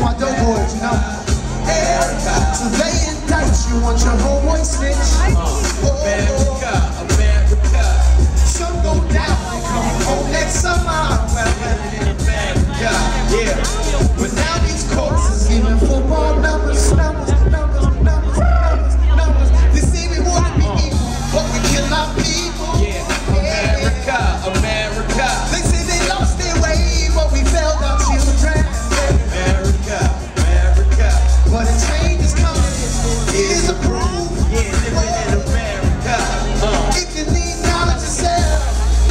My dope boys, you know. America. So they indict you on your homeboy snitch. America, America. Some go down and come home next summer. Well, America, yeah. But now these courts is giving football numbers. They say we want to be equal, but we kill our people. Yeah, America, America. They say they lost their way, but we failed our children. But a change is coming, it is approved. Yeah, living in America. If you need knowledge yourself,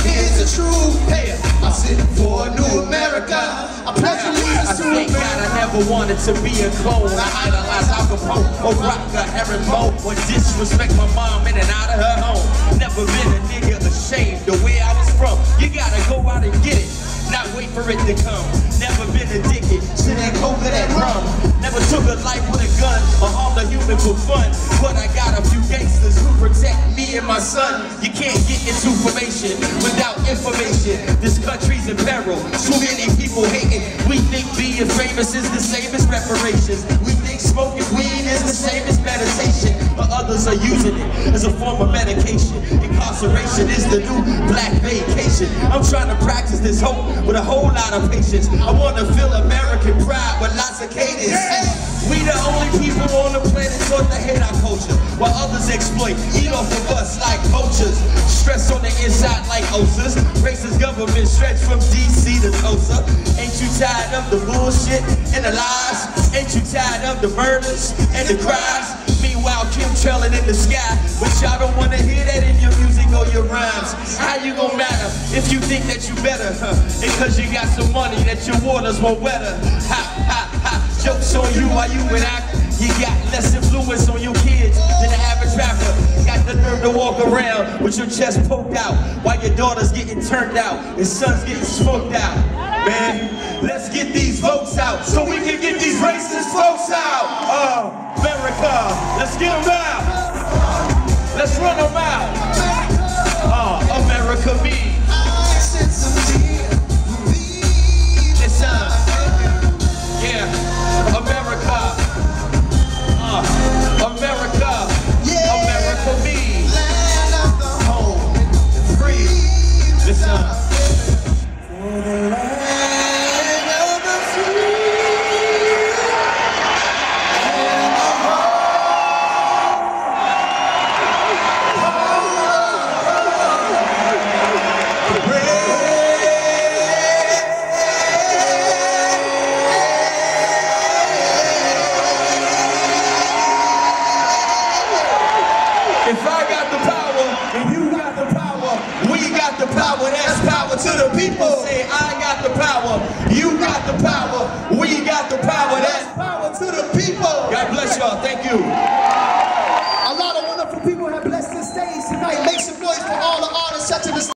here's the truth. Hey, I'm sitting for a new America. I pledge allegiance to America. I never wanted to be a clone. I idolized Al Capone, O'Rourke, Aaron Moe. Would disrespect my mom in and out of her home. Never been a nigga ashamed of where I was from. You gotta go out and get it, not wait for it to come. Never been addicted to that coke or that rum. Never took a life with a gun or harmed a human for fun. But I got a few gangsters who protect me and my son. You can't get into formation without information. This country's in peril, too many people hating. We think being famous is the same as reparations. We think smoking weed is the same as meditation. But others are using it as a form of medication. Incarceration is the new black vacation. I'm trying to practice this hope with a whole lot of patience. I want to feel American pride with lots of cadence. Yeah. We the only people on the planet taught to hate our culture, while others exploit, eat off of us like vultures. Stress on the inside like ulcers. Racist government stretched from D.C. to Tulsa. Ain't you tired of the bullshit and the lies? Ain't you tired of the murders and the crimes? Meanwhile, Kim trailing in the sky, but y'all don't want to hear that in your music or your rhymes. How you gonna matter if you think that you better? And cause you got some money that your waters were wetter. Ha, ha, ha, jokes on you while you and I. You got less influence on your kids than the average rapper. Got the nerve to walk around with your chest poked out while your daughter's getting turned out and son's getting smoked out. Man, let's get these votes out so we can get these racist folks out. America, let's get them out. Let's run them out. America me. It's yeah, America. America. Yeah. America me. Land of the home, free. Listen. If I got the power, and you got the power, we got the power, that's power to the people. Say, I got the power, you got the power, we got the power, that's power to the people. God bless y'all, thank you. A lot of wonderful people have blessed this stage tonight. Make some noise for all the artists such as